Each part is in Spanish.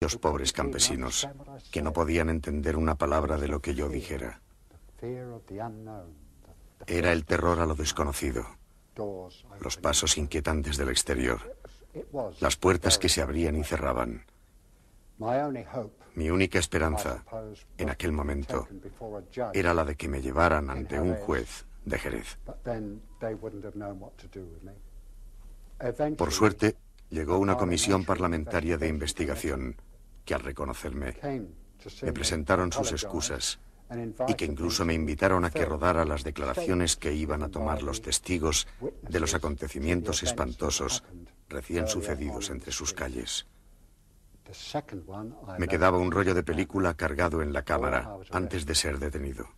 Los pobres campesinos, que no podían entender una palabra de lo que yo dijera. Era el terror a lo desconocido, los pasos inquietantes del exterior, las puertas que se abrían y cerraban. Mi única esperanza, en aquel momento, era la de que me llevaran ante un juez de Jerez. Por suerte, llegó una comisión parlamentaria de investigación que, al reconocerme, me presentaron sus excusas y que incluso me invitaron a que rodara las declaraciones que iban a tomar los testigos de los acontecimientos espantosos recién sucedidos entre sus calles. Me quedaba un rollo de película cargado en la cámara antes de ser detenido.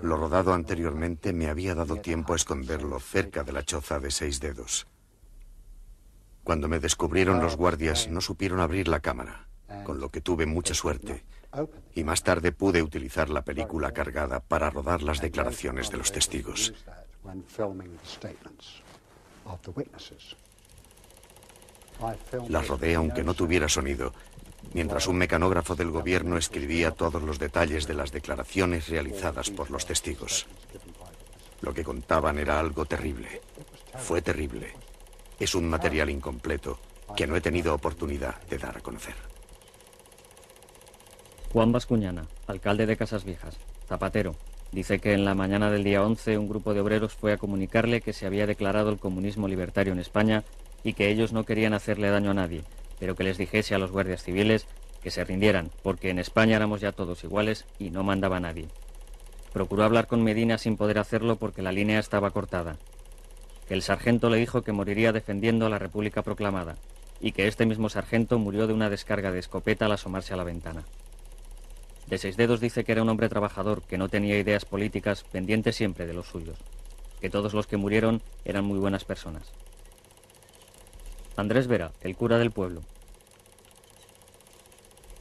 Lo rodado anteriormente me había dado tiempo a esconderlo cerca de la choza de 6 dedos. Cuando me descubrieron los guardias, no supieron abrir la cámara, con lo que tuve mucha suerte, y más tarde pude utilizar la película cargada para rodar las declaraciones de los testigos. Las rodé aunque no tuviera sonido, mientras un mecanógrafo del gobierno escribía todos los detalles de las declaraciones realizadas por los testigos. Lo que contaban era algo terrible. Fue terrible. Es un material incompleto que no he tenido oportunidad de dar a conocer. Juan Bascuñana, alcalde de Casas Viejas, zapatero, dice que en la mañana del día 11 un grupo de obreros fue a comunicarle que se había declarado el comunismo libertario en España y que ellos no querían hacerle daño a nadie, pero que les dijese a los guardias civiles que se rindieran, porque en España éramos ya todos iguales y no mandaba a nadie. Procuró hablar con Medina sin poder hacerlo porque la línea estaba cortada. El sargento le dijo que moriría defendiendo a la República proclamada y que este mismo sargento murió de una descarga de escopeta al asomarse a la ventana. De 6 dedos dice que era un hombre trabajador, que no tenía ideas políticas, pendiente siempre de los suyos, que todos los que murieron eran muy buenas personas. Andrés Vera, el cura del pueblo,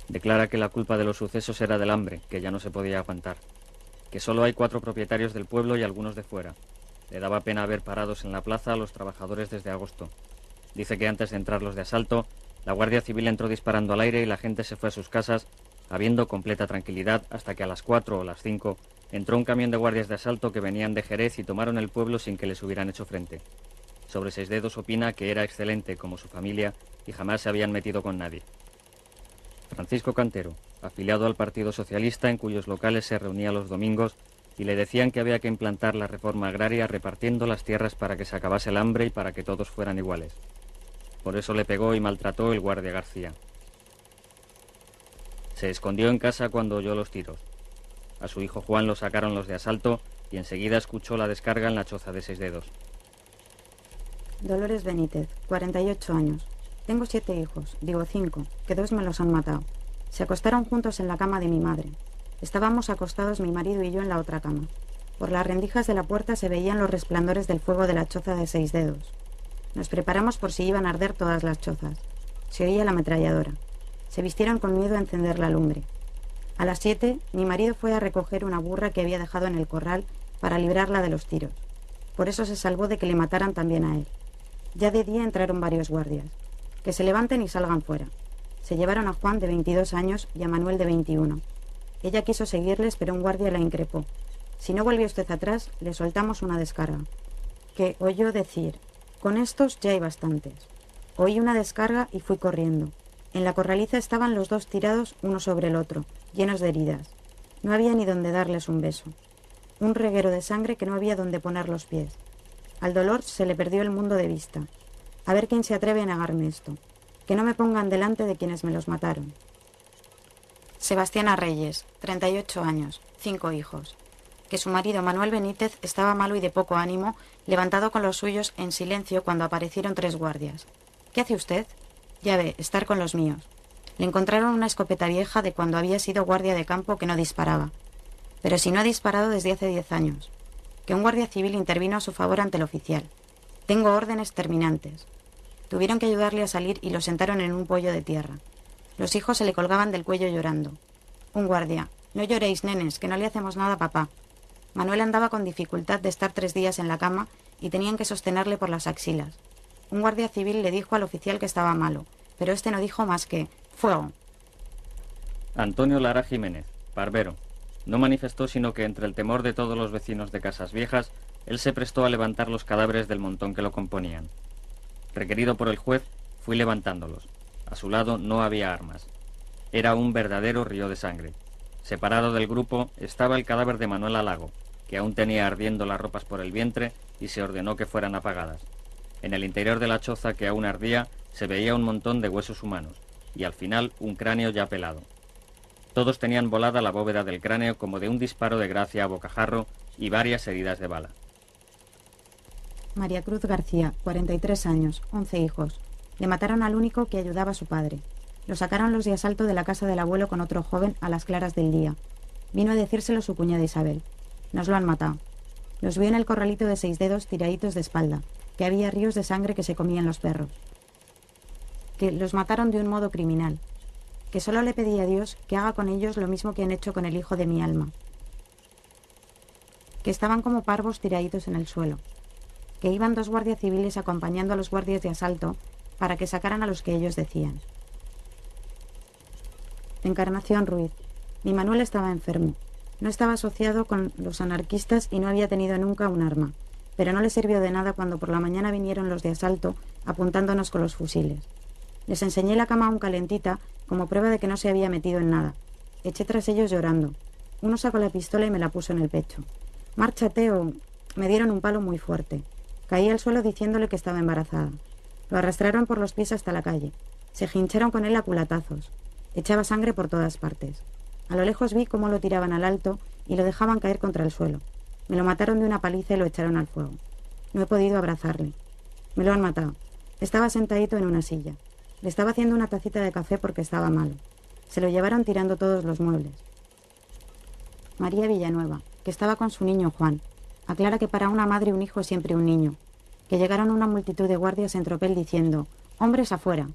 declara que la culpa de los sucesos era del hambre, que ya no se podía aguantar, que solo hay 4 propietarios del pueblo y algunos de fuera. Le daba pena ver parados en la plaza a los trabajadores desde agosto. Dice que antes de entrar los de asalto, la Guardia Civil entró disparando al aire y la gente se fue a sus casas, habiendo completa tranquilidad, hasta que a las 4 o las 5 entró un camión de guardias de asalto que venían de Jerez y tomaron el pueblo sin que les hubieran hecho frente. Sobre 6 dedos opina que era excelente como su familia y jamás se habían metido con nadie. Francisco Cantero, afiliado al Partido Socialista, en cuyos locales se reunía los domingos, y le decían que había que implantar la reforma agraria repartiendo las tierras para que se acabase el hambre y para que todos fueran iguales. Por eso le pegó y maltrató el guardia García. Se escondió en casa cuando oyó los tiros. A su hijo Juan lo sacaron los de asalto y enseguida escuchó la descarga en la choza de 6 dedos. Dolores Benítez, 48 años. Tengo 7 hijos, digo 5, que 2 me los han matado. Se acostaron juntos en la cama de mi madre. Estábamos acostados mi marido y yo en la otra cama. Por las rendijas de la puerta se veían los resplandores del fuego de la choza de 6 dedos. Nos preparamos por si iban a arder todas las chozas. Se oía la ametralladora. Se vistieron con miedo a encender la lumbre. A las 7, mi marido fue a recoger una burra que había dejado en el corral para librarla de los tiros. Por eso se salvó de que le mataran también a él. Ya de día entraron varios guardias. Que se levanten y salgan fuera. Se llevaron a Juan, de 22 años, y a Manuel, de 21. Ella quiso seguirles, pero un guardia la increpó. Si no vuelve usted atrás, le soltamos una descarga. Que oyó decir, con estos ya hay bastantes. Oí una descarga y fui corriendo. En la corraliza estaban los dos tirados uno sobre el otro, llenos de heridas. No había ni donde darles un beso. Un reguero de sangre que no había donde poner los pies. Al dolor se le perdió el mundo de vista. A ver quién se atreve a negarme esto. Que no me pongan delante de quienes me los mataron. Sebastiana Reyes, 38 años, 5 hijos. Que su marido Manuel Benítez estaba malo y de poco ánimo, levantado con los suyos en silencio cuando aparecieron 3 guardias. ¿Qué hace usted? Ya ve, estar con los míos. Le encontraron una escopeta vieja de cuando había sido guardia de campo que no disparaba. Pero si no ha disparado desde hace 10 años. Que un guardia civil intervino a su favor ante el oficial. Tengo órdenes terminantes. Tuvieron que ayudarle a salir y lo sentaron en un pollo de tierra. Los hijos se le colgaban del cuello llorando. Un guardia. No lloréis, nenes, que no le hacemos nada a papá. Manuel andaba con dificultad de estar 3 días en la cama y tenían que sostenerle por las axilas. Un guardia civil le dijo al oficial que estaba malo, pero este no dijo más que From. Antonio Lara Jiménez, barbero. No manifestó sino que entre el temor de todos los vecinos de Casas Viejas, él se prestó a levantar los cadáveres del montón que lo componían. Requerido por el juez, fui levantándolos. A su lado no había armas. Era un verdadero río de sangre. Separado del grupo estaba el cadáver de Manuel Alago, que aún tenía ardiendo las ropas por el vientre y se ordenó que fueran apagadas. En el interior de la choza que aún ardía se veía un montón de huesos humanos y al final un cráneo ya pelado. Todos tenían volada la bóveda del cráneo como de un disparo de gracia a bocajarro y varias heridas de bala. María Cruz García, 43 años, 11 hijos. Le mataron al único que ayudaba a su padre. Lo sacaron los de asalto de la casa del abuelo con otro joven a las claras del día. Vino a decírselo su cuñada Isabel. Nos lo han matado. Los vio en el corralito de 6 dedos tiraditos de espalda, que había ríos de sangre que se comían los perros. Que los mataron de un modo criminal. Que solo le pedí a Dios que haga con ellos lo mismo que han hecho con el hijo de mi alma. Que estaban como parvos tiraditos en el suelo. Que iban 2 guardias civiles acompañando a los guardias de asalto para que sacaran a los que ellos decían. Encarnación Ruiz. Mi Manuel estaba enfermo. No estaba asociado con los anarquistas y no había tenido nunca un arma, pero no le sirvió de nada cuando por la mañana vinieron los de asalto apuntándonos con los fusiles. Les enseñé la cama aún calentita como prueba de que no se había metido en nada. Eché tras ellos llorando. Uno sacó la pistola y me la puso en el pecho. «Márchate o...». Me dieron un palo muy fuerte. Caí al suelo diciéndole que estaba embarazada. Lo arrastraron por los pies hasta la calle. Se hincharon con él a culatazos. Echaba sangre por todas partes. A lo lejos vi cómo lo tiraban al alto y lo dejaban caer contra el suelo. Me lo mataron de una paliza y lo echaron al fuego. No he podido abrazarle. Me lo han matado. Estaba sentadito en una silla. Le estaba haciendo una tacita de café porque estaba malo. Se lo llevaron tirando todos los muebles. María Villanueva, que estaba con su niño Juan. Aclara que para una madre un hijo es siempre un niño. Que llegaron una multitud de guardias en tropel diciendo «¡Hombres afuera!».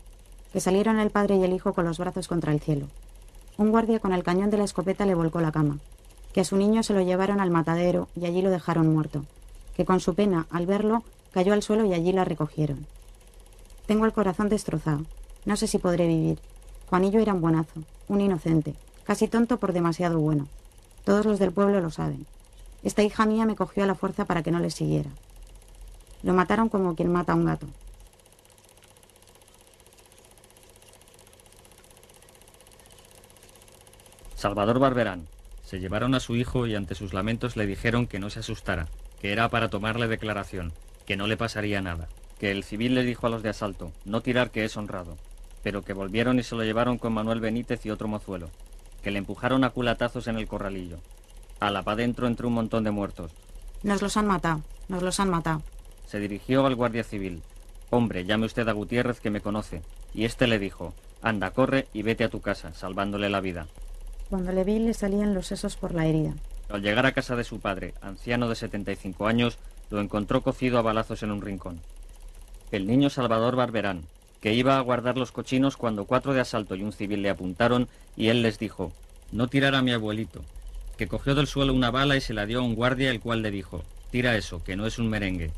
Que salieron el padre y el hijo con los brazos contra el cielo. Un guardia con el cañón de la escopeta le volcó la cama. Que a su niño se lo llevaron al matadero y allí lo dejaron muerto. Que con su pena, al verlo, cayó al suelo y allí la recogieron. Tengo el corazón destrozado. No sé si podré vivir. Juanillo era un buenazo, un inocente, casi tonto por demasiado bueno. Todos los del pueblo lo saben. Esta hija mía me cogió a la fuerza para que no le siguiera. Lo mataron como quien mata a un gato. Salvador Barberán. Se llevaron a su hijo y ante sus lamentos le dijeron que no se asustara, que era para tomarle declaración, que no le pasaría nada, que el civil le dijo a los de asalto, no tirar que es honrado, pero que volvieron y se lo llevaron con Manuel Benítez y otro mozuelo, que le empujaron a culatazos en el corralillo. A la pa' dentro entró un montón de muertos. Nos los han matado, nos los han matado. Se dirigió al guardia civil. Hombre, llame usted a Gutiérrez que me conoce. Y este le dijo, anda, corre y vete a tu casa, salvándole la vida. Cuando le vi, le salían los sesos por la herida. Al llegar a casa de su padre, anciano de 75 años, lo encontró cocido a balazos en un rincón. El niño Salvador Barberán, que iba a guardar los cochinos cuando 4 de asalto y un civil le apuntaron, y él les dijo, no tirar a mi abuelito, que cogió del suelo una bala y se la dio a un guardia, el cual le dijo, tira eso, que no es un merengue.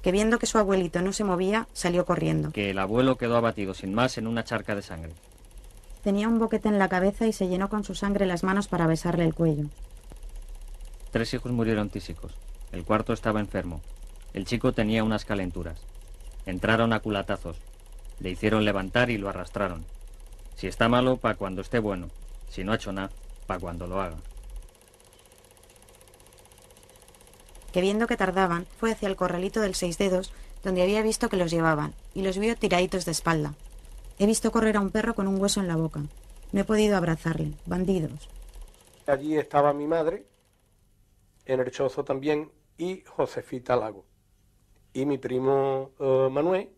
Que viendo que su abuelito no se movía, salió corriendo. Que el abuelo quedó abatido sin más en una charca de sangre. Tenía un boquete en la cabeza y se llenó con su sangre las manos para besarle el cuello. 3 hijos murieron tísicos. El cuarto estaba enfermo. El chico tenía unas calenturas. Entraron a culatazos. Le hicieron levantar y lo arrastraron. Si está malo, pa' cuando esté bueno. Si no ha hecho nada, pa' cuando lo haga. Que viendo que tardaban, fue hacia el corralito del 6 dedos, donde había visto que los llevaban, y los vio tiraditos de espalda. He visto correr a un perro con un hueso en la boca. No he podido abrazarle. Bandidos. Allí estaba mi madre, en el chozo también, y Josefita Lago. Y mi primo Manuel,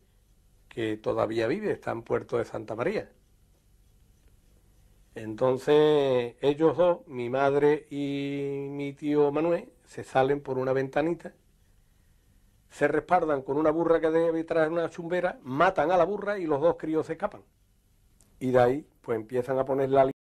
que todavía vive, está en Puerto de Santa María. Entonces, ellos dos, mi madre y mi tío Manuel, se salen por una ventanita, se respaldan con una burra que debe traer una chumbera, matan a la burra y los 2 críos se escapan. Y de ahí, pues empiezan a poner la